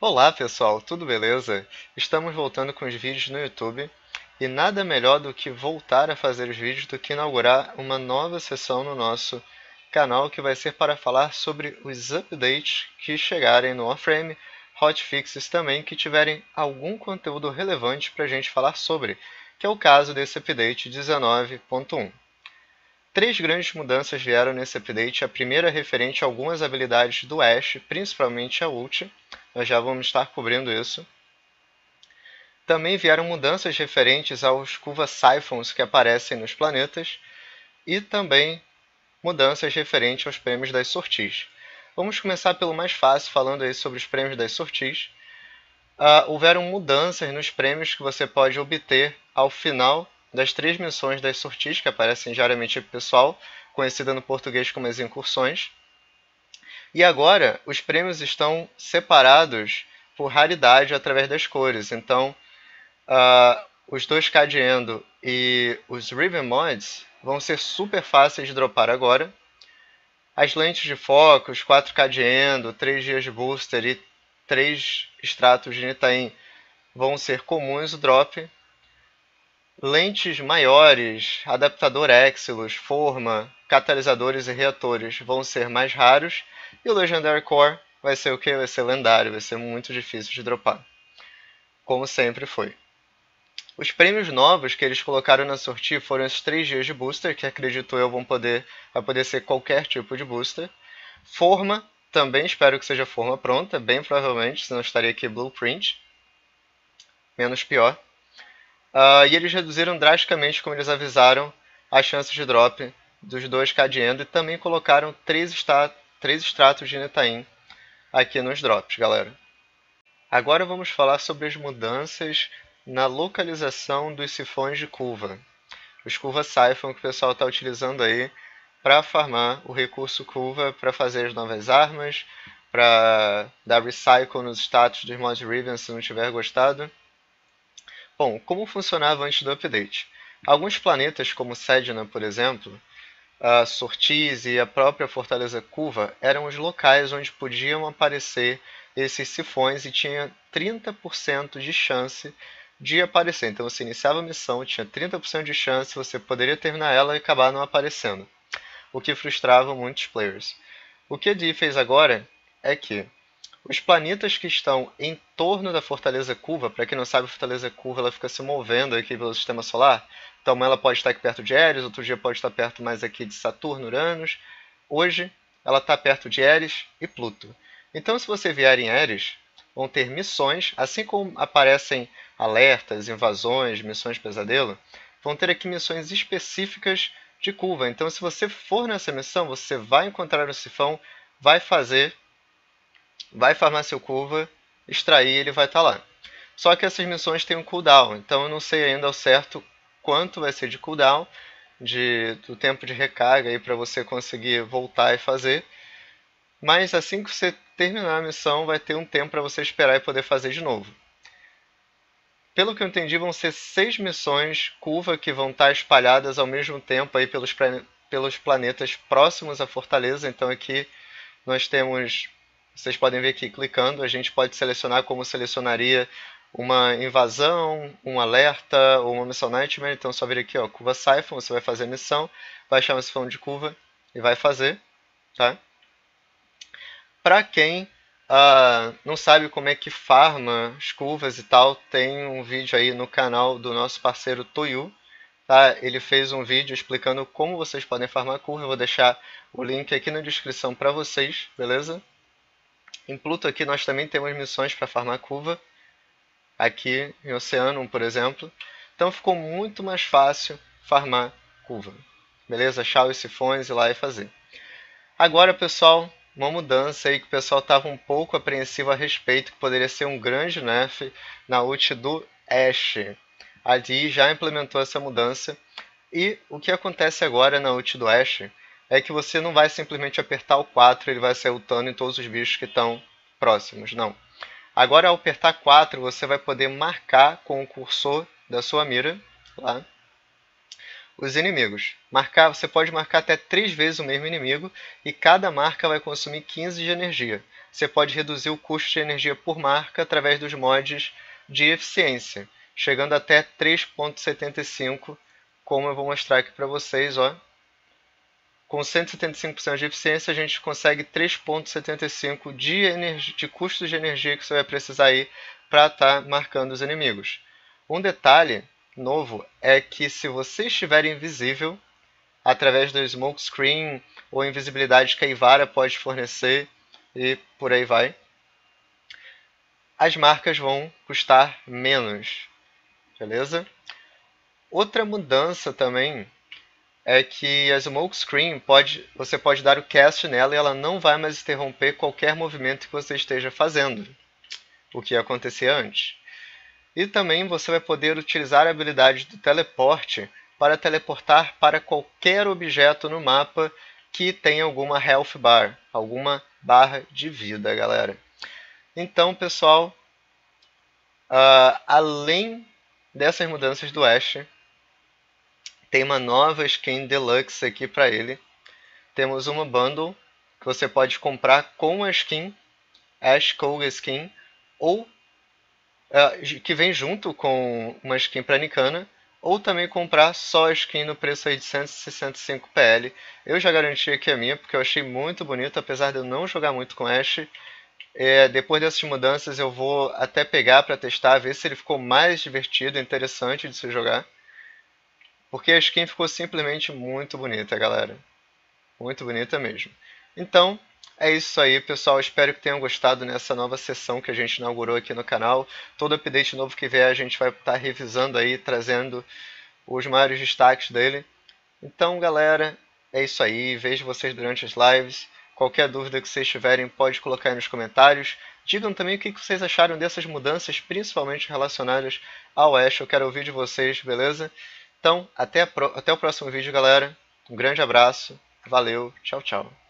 Olá pessoal, tudo beleza? Estamos voltando com os vídeos no YouTube e nada melhor do que voltar a fazer os vídeos do que inaugurar uma nova sessão no nosso canal que vai ser para falar sobre os updates que chegarem no Warframe, hotfixes também que tiverem algum conteúdo relevante para a gente falar sobre, que é o caso desse update 19.1. Três grandes mudanças vieram nesse update, a primeira referente a algumas habilidades do Ash, principalmente a ult. Nós já vamos estar cobrindo isso. Também vieram mudanças referentes aos Kuva Siphons que aparecem nos planetas e também mudanças referentes aos prêmios das Sorties. Vamos começar pelo mais fácil, falando aí sobre os prêmios das Sorties. Houveram mudanças nos prêmios que você pode obter ao final das três missões das Sorties, que aparecem diariamente para o pessoal, conhecida no português como as Incursões. E agora, os prêmios estão separados por raridade através das cores. Então, os 2K de Endo e os Riven Mods vão ser super fáceis de dropar agora. As lentes de foco, os 4K de Endo, 3 dias de booster e 3 extratos de Nitain vão ser comuns o drop. Lentes maiores, adaptador Exilus, Forma, Catalisadores e Reatores vão ser mais raros. E o Legendary Core vai ser o que? Vai ser lendário, vai ser muito difícil de dropar, como sempre foi. Os prêmios novos que eles colocaram na sortia foram esses 3 dias de booster, que acredito eu vai poder ser qualquer tipo de booster. Forma, também espero que seja forma pronta, bem provavelmente, senão estaria aqui blueprint, menos pior. E eles reduziram drasticamente, como eles avisaram, as chances de drop dos 2K de Endo e também colocaram 3 extratos de Nitain aqui nos drops, galera. Agora vamos falar sobre as mudanças na localização dos sifões de Kuva. Os Kuva Siphon que o pessoal está utilizando aí para farmar o recurso Kuva, para fazer as novas armas, para dar recycle nos status dos mods Riven se não tiver gostado. Bom, como funcionava antes do update? Alguns planetas, como Sedna, por exemplo, a Sorties e a própria Fortaleza Curva eram os locais onde podiam aparecer esses sifões e tinha 30% de chance de aparecer. Então você iniciava a missão, tinha 30% de chance, você poderia terminar ela e acabar não aparecendo, o que frustrava muitos players. O que a D.E. fez agora é que os planetas que estão em torno da Fortaleza Curva, para quem não sabe, a Fortaleza Curva ela fica se movendo aqui pelo Sistema Solar. Então ela pode estar aqui perto de Ares, outro dia pode estar perto mais aqui de Saturno, Uranus. Hoje ela está perto de Eris e Pluto. Então se você vier em Ares, vão ter missões, assim como aparecem alertas, invasões, missões pesadelo, vão ter aqui missões específicas de Kuva. Então se você for nessa missão, você vai encontrar o sifão, vai farmar seu Kuva, extrair e ele vai estar lá. Só que essas missões têm um cooldown, então eu não sei ainda ao certo quanto vai ser de cooldown, do tempo de recarga aí para você conseguir voltar e fazer. Mas assim que você terminar a missão, vai ter um tempo para você esperar e poder fazer de novo. Pelo que eu entendi, vão ser 6 missões Kuva que vão estar espalhadas ao mesmo tempo aí pelos planetas próximos à Fortaleza. Então aqui nós temos, vocês podem ver aqui clicando, a gente pode selecionar como selecionaria uma invasão, um alerta ou uma missão Nightmare. Então só vir aqui, ó, Kuva Siphon, você vai fazer a missão, vai achar um sifão de Kuva e vai fazer, tá? Para quem não sabe como é que farma as Kuvas e tal, tem um vídeo aí no canal do nosso parceiro Toyu, tá? Ele fez um vídeo explicando como vocês podem farmar Kuva. Eu vou deixar o link aqui na descrição para vocês, beleza? Em Pluto aqui nós também temos missões para farmar Kuva, aqui em Oceano, por exemplo. Então ficou muito mais fácil farmar Kuva, beleza? Achar os sifões, ir lá e fazer. Agora, pessoal, uma mudança aí que o pessoal estava um pouco apreensivo a respeito, que poderia ser um grande nerf na ult do Ash. A D.E. já implementou essa mudança. E o que acontece agora na ult do Ash é que você não vai simplesmente apertar o 4 e ele vai sair ultando em todos os bichos que estão próximos, não. Agora, ao apertar 4, você vai poder marcar com o cursor da sua mira lá os inimigos. Marcar, você pode marcar até 3 vezes o mesmo inimigo e cada marca vai consumir 15 de energia. você pode reduzir o custo de energia por marca através dos mods de eficiência, chegando até 3.75, como eu vou mostrar aqui para vocês. Ó. Com 175% de eficiência, a gente consegue 3.75 de custo de energia que você vai precisar aí para estar marcando os inimigos. Um detalhe novo é que se você estiver invisível, através do Smoke Screen ou invisibilidade que a Ivara pode fornecer e por aí vai, as marcas vão custar menos, beleza? Outra mudança também é que a Smoke Screen, você pode dar o cast nela e ela não vai mais interromper qualquer movimento que você esteja fazendo, o que acontecia antes. E também você vai poder utilizar a habilidade do teleporte para teleportar para qualquer objeto no mapa que tenha alguma health bar, alguma barra de vida, galera. Então, pessoal, além dessas mudanças do Ash, tem uma nova skin deluxe aqui para ele. Temos uma bundle que você pode comprar com a skin, Ash Cole Skin, ou que vem junto com uma skin para Nikana, ou também comprar só a skin no preço aí de 165 PL. Eu já garanti aqui a minha, porque eu achei muito bonita, apesar de eu não jogar muito com Ash. Depois dessas mudanças eu vou até pegar para testar, ver se ele ficou mais divertido, interessante de se jogar. Porque a skin ficou simplesmente muito bonita, galera. Muito bonita mesmo. Então, é isso aí, pessoal. Espero que tenham gostado nessa nova sessão que a gente inaugurou aqui no canal. Todo update novo que vier a gente vai estar revisando aí, trazendo os maiores destaques dele. Então, galera, é isso aí. Vejo vocês durante as lives. Qualquer dúvida que vocês tiverem, pode colocar aí nos comentários. Digam também o que vocês acharam dessas mudanças, principalmente relacionadas ao Ash. Eu quero ouvir de vocês, beleza? Então, até o próximo vídeo, galera. Um grande abraço. Valeu. Tchau, tchau.